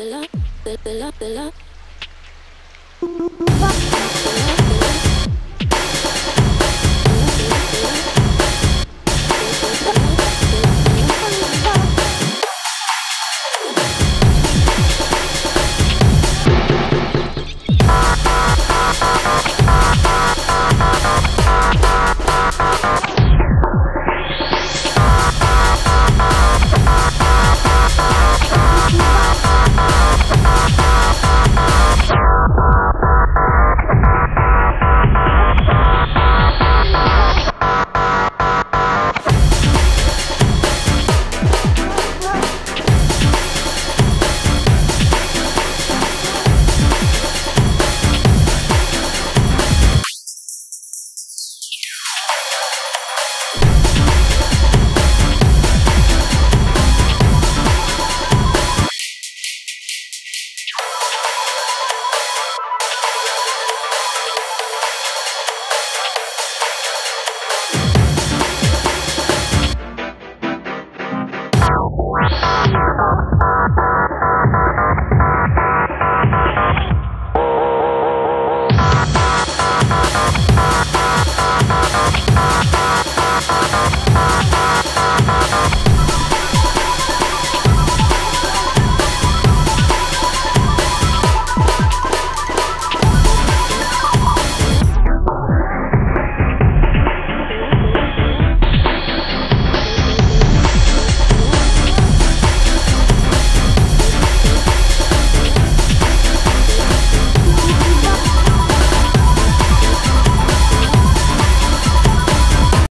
the love, the love, the love.